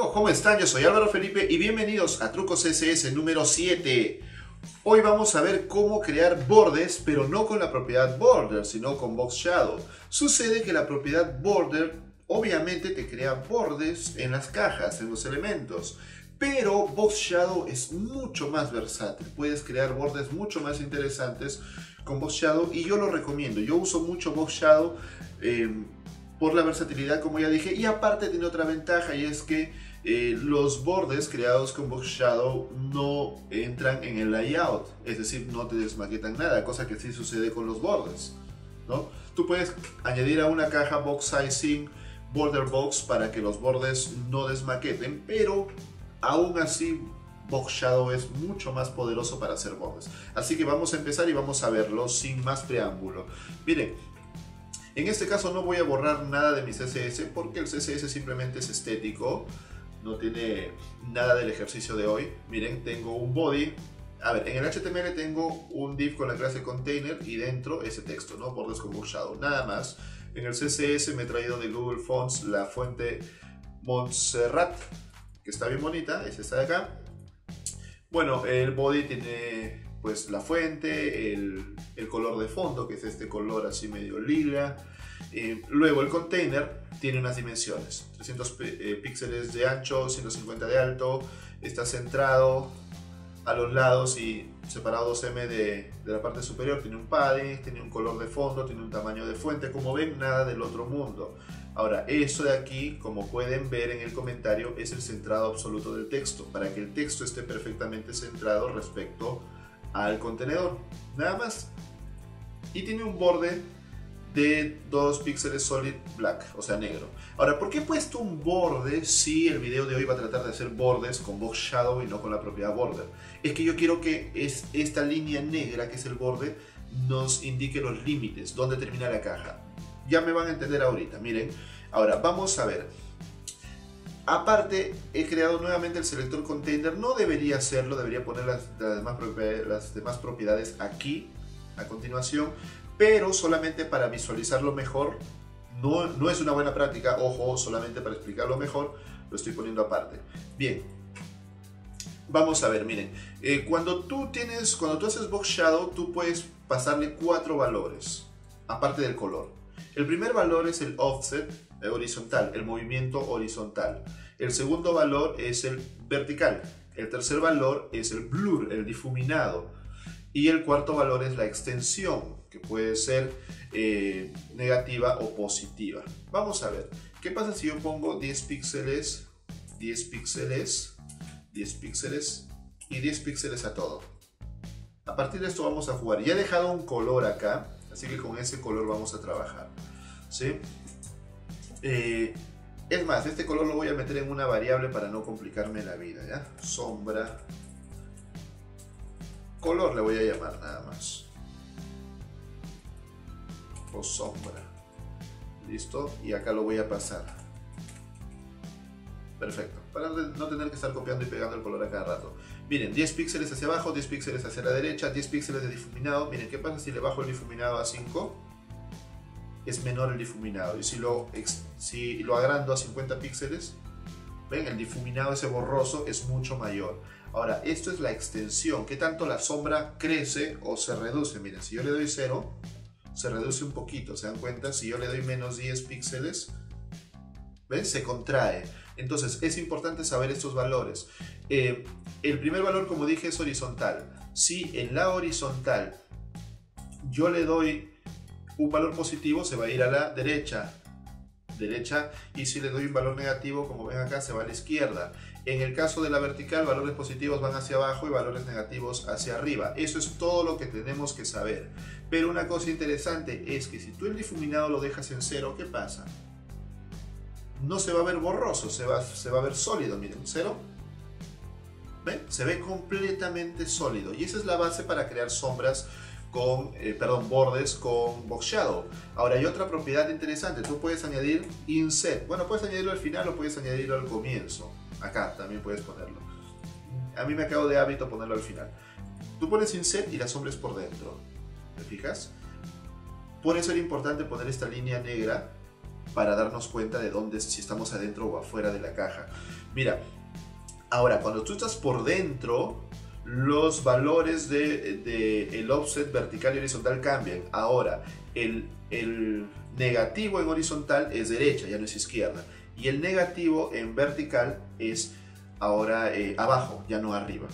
amigos, ¿cómo están? Yo soy Álvaro Felipe y bienvenidos a Trucos CSS número 7. Hoy vamos a ver cómo crear bordes, pero no con la propiedad border, sino con box-shadow. Sucede que la propiedad border obviamente te crea bordes en las cajas, en los elementos. Pero box-shadow es mucho más versátil, puedes crear bordes mucho más interesantes con box-shadow y yo lo recomiendo. Yo uso mucho box-shadow por la versatilidad, como ya dije, y aparte tiene otra ventaja y es que los bordes creados con box-shadow no entran en el layout, es decir, no te desmaquetan nada, cosa que sí sucede con los bordes, ¿no? Tú puedes añadir a una caja box sizing, border box para que los bordes no desmaqueten, pero aún así box-shadow es mucho más poderoso para hacer bordes. Así que vamos a empezar y vamos a verlo sin más preámbulo. Miren, en este caso no voy a borrar nada de mi CSS porque el CSS simplemente es estético, no tiene nada del ejercicio de hoy. Miren, tengo un body, a ver, en el HTML tengo un div con la clase container y dentro ese texto, ¿no? Bordes con box-shadow, nada más. En el CSS me he traído de Google Fonts la fuente Montserrat, que está bien bonita, es esta de acá. Bueno, el body tiene pues la fuente, el color de fondo, que es este color así medio lila. Luego el container tiene unas dimensiones, 300 píxeles de ancho, 150 de alto, está centrado a los lados y separado 2M de la parte superior, tiene un padding, tiene un color de fondo, tiene un tamaño de fuente, como ven, nada del otro mundo. Ahora, eso de aquí, como pueden ver en el comentario, es el centrado absoluto del texto, para que el texto esté perfectamente centrado respecto al contenedor, nada más. Y tiene un borde de 2 píxeles solid black, o sea negro. Ahora, ¿por qué he puesto un borde si el video de hoy va a tratar de hacer bordes con box shadow y no con la propiedad border? Es que yo quiero que esta línea negra, que es el borde, nos indique los límites, dónde termina la caja. Ya me van a entender ahorita, miren. Ahora, vamos a ver. Aparte, he creado nuevamente el selector container. No debería hacerlo, debería poner las demás propiedades aquí, a continuación. Pero solamente para visualizarlo mejor, no es una buena práctica, ojo, solamente para explicarlo mejor, lo estoy poniendo aparte. Bien, vamos a ver, miren, cuando tú haces box shadow, tú puedes pasarle 4 valores, aparte del color. El primer valor es el offset horizontal, el movimiento horizontal. El segundo valor es el vertical. El tercer valor es el blur, el difuminado. Y el cuarto valor es la extensión, que puede ser negativa o positiva. Vamos a ver, ¿qué pasa si yo pongo 10 píxeles, 10 píxeles, 10 píxeles y 10 píxeles a todo? A partir de esto vamos a jugar. Ya he dejado un color acá, así que con ese color vamos a trabajar, ¿sí? Es más, este color lo voy a meter en una variable para no complicarme la vida, ¿ya? Sombra. Color le voy a llamar nada más, o sombra, listo, y acá lo voy a pasar, perfecto, para no tener que estar copiando y pegando el color a cada rato. Miren, 10 píxeles hacia abajo, 10 píxeles hacia la derecha, 10 píxeles de difuminado. Miren, ¿qué pasa si le bajo el difuminado a 5? Es menor el difuminado, y si lo agrando a 50 píxeles, ven, el difuminado, ese borroso, es mucho mayor. Ahora, esto es la extensión, ¿qué tanto la sombra crece o se reduce? Miren, si yo le doy 0, se reduce un poquito, ¿se dan cuenta? Si yo le doy menos 10 píxeles, ¿ven? Se contrae. Entonces, es importante saber estos valores. El primer valor, como dije, es horizontal. Si en la horizontal yo le doy un valor positivo, se va a ir a la derecha, y si le doy un valor negativo, como ven acá, se va a la izquierda. En el caso de la vertical, valores positivos van hacia abajo y valores negativos hacia arriba. Eso es todo lo que tenemos que saber. Pero una cosa interesante es que si tú el difuminado lo dejas en 0, ¿qué pasa? No se va a ver borroso, se va a ver sólido. Miren, 0. ¿Ven? Se ve completamente sólido. Y esa es la base para crear sombras con, bordes con box shadow. Ahora hay otra propiedad interesante, tú puedes añadir inset, bueno, puedes añadirlo al final o puedes añadirlo al comienzo, acá también puedes ponerlo, a mí me acabo de hábito ponerlo al final. Tú pones inset y la sombra es por dentro, ¿te fijas? Por eso era importante poner esta línea negra para darnos cuenta de dónde, si estamos adentro o afuera de la caja. Mira, ahora cuando tú estás por dentro, los valores del offset vertical y horizontal cambian. Ahora, el negativo en horizontal es derecha, ya no es izquierda. Y el negativo en vertical es ahora abajo, ya no arriba.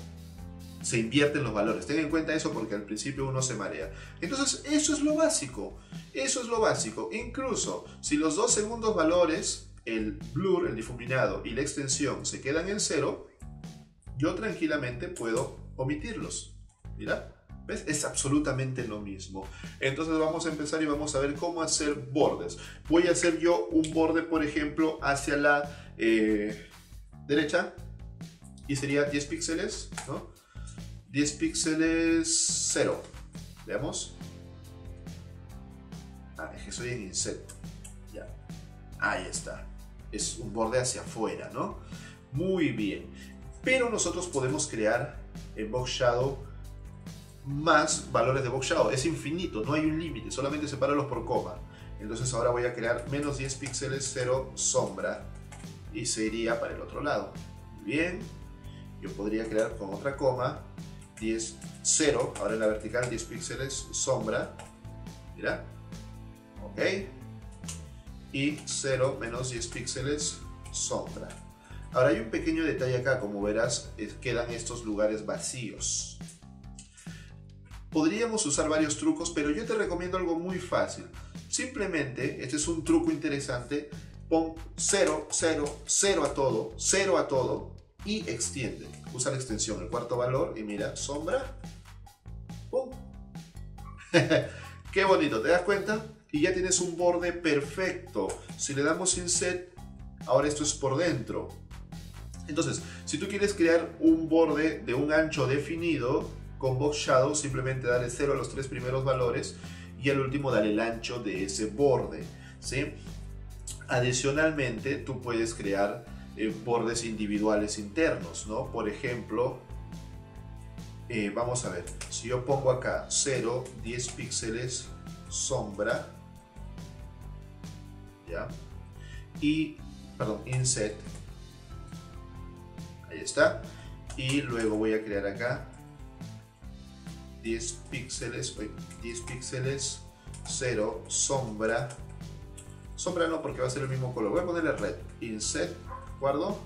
Se invierten los valores. Ten en cuenta eso porque al principio uno se marea. Entonces, eso es lo básico. Eso es lo básico. Incluso, si los dos segundos valores, el blur, el difuminado y la extensión se quedan en cero, yo tranquilamente puedo omitirlos. Mira, ¿ves? Es absolutamente lo mismo. Entonces vamos a empezar y vamos a ver cómo hacer bordes. Voy a hacer yo un borde, por ejemplo, hacia la derecha. Y sería 10 píxeles, ¿no? 10 píxeles 0. Veamos. Ah, es que soy en inset. Ya. Ahí está. Es un borde hacia afuera, ¿no? Muy bien. Pero nosotros podemos crear en box-shadow más valores de box-shadow. Es infinito, no hay un límite, solamente sepáralos por coma. Entonces ahora voy a crear menos 10 píxeles, 0 sombra. Y se iría para el otro lado. Muy bien. Yo podría crear con otra coma 10, 0. Ahora en la vertical 10 píxeles, sombra. Mira. Ok. Y 0 menos 10 píxeles, sombra. Ahora hay un pequeño detalle acá, como verás, quedan estos lugares vacíos. Podríamos usar varios trucos, pero yo te recomiendo algo muy fácil. Simplemente, este es un truco interesante, pon 0, 0, 0 a todo y extiende. Usa la extensión, el cuarto valor y mira, sombra. ¡Pum! ¡Qué bonito! ¿Te das cuenta? Y ya tienes un borde perfecto. Si le damos inset, ahora esto es por dentro. Entonces, si tú quieres crear un borde de un ancho definido con box shadow, simplemente dale 0 a los tres primeros valores y al último dale el ancho de ese borde, ¿sí? Adicionalmente, tú puedes crear bordes individuales internos, ¿no? Por ejemplo, vamos a ver, si yo pongo acá 0, 10 píxeles, sombra, ¿ya? Y, perdón, inset. Ahí está, y luego voy a crear acá 10 píxeles 0 sombra, sombra no porque va a ser el mismo color, voy a ponerle red, inset, guardo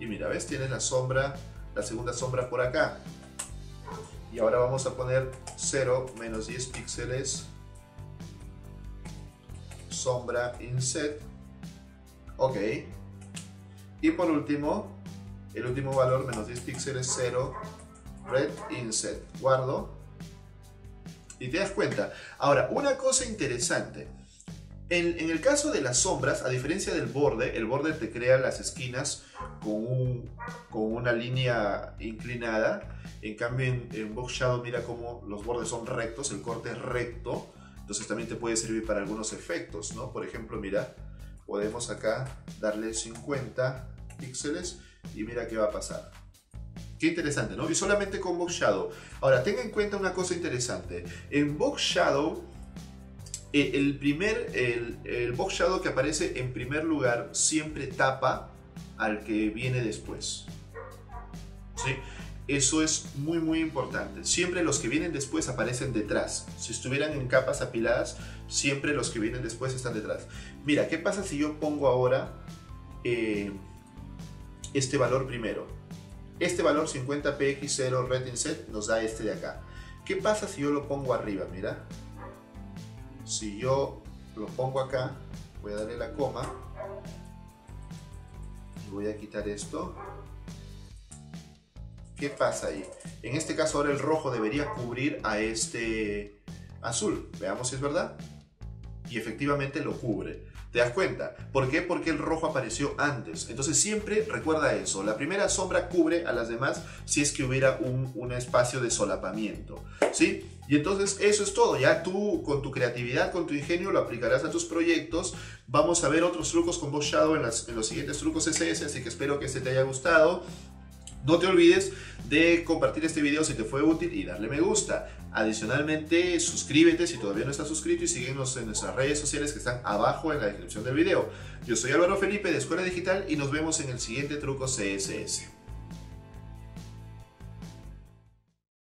y mira, ves, tienes la sombra, la segunda sombra por acá y ahora vamos a poner 0 menos 10 píxeles sombra, inset, ok, y por último el último valor, menos 10 píxeles, 0, red, inset, guardo. Y te das cuenta. Ahora, una cosa interesante. En el caso de las sombras, a diferencia del borde, el borde te crea las esquinas con una línea inclinada. En cambio, en box shadow, mira cómo los bordes son rectos, el corte es recto. Entonces también te puede servir para algunos efectos, ¿no? Por ejemplo, mira, podemos acá darle 50 píxeles. Y mira qué va a pasar. Qué interesante, ¿no? Y solamente con box shadow. Ahora, tenga en cuenta una cosa interesante. En box shadow, el box shadow que aparece en primer lugar siempre tapa al que viene después. ¿Sí? Eso es muy, muy importante. Siempre los que vienen después aparecen detrás. Si estuvieran en capas apiladas, siempre los que vienen después están detrás. Mira, ¿qué pasa si yo pongo ahora... este valor primero, este valor 50px0 red inset nos da este de acá. ¿Qué pasa si yo lo pongo arriba? Mira, si yo lo pongo acá, voy a darle la coma y voy a quitar esto. ¿Qué pasa ahí? En este caso ahora el rojo debería cubrir a este azul, veamos si es verdad. Y efectivamente lo cubre. ¿Te das cuenta? ¿Por qué? Porque el rojo apareció antes. Entonces siempre recuerda eso. La primera sombra cubre a las demás si es que hubiera un espacio de solapamiento. ¿Sí? Y entonces eso es todo. Ya tú con tu creatividad, con tu ingenio lo aplicarás a tus proyectos. Vamos a ver otros trucos con box shadow en los siguientes trucos CSS. Así que espero que este te haya gustado. No te olvides de compartir este video si te fue útil y darle me gusta. Adicionalmente, suscríbete si todavía no estás suscrito y síguenos en nuestras redes sociales que están abajo en la descripción del video. Yo soy Álvaro Felipe de Escuela Digital y nos vemos en el siguiente Trucos CSS.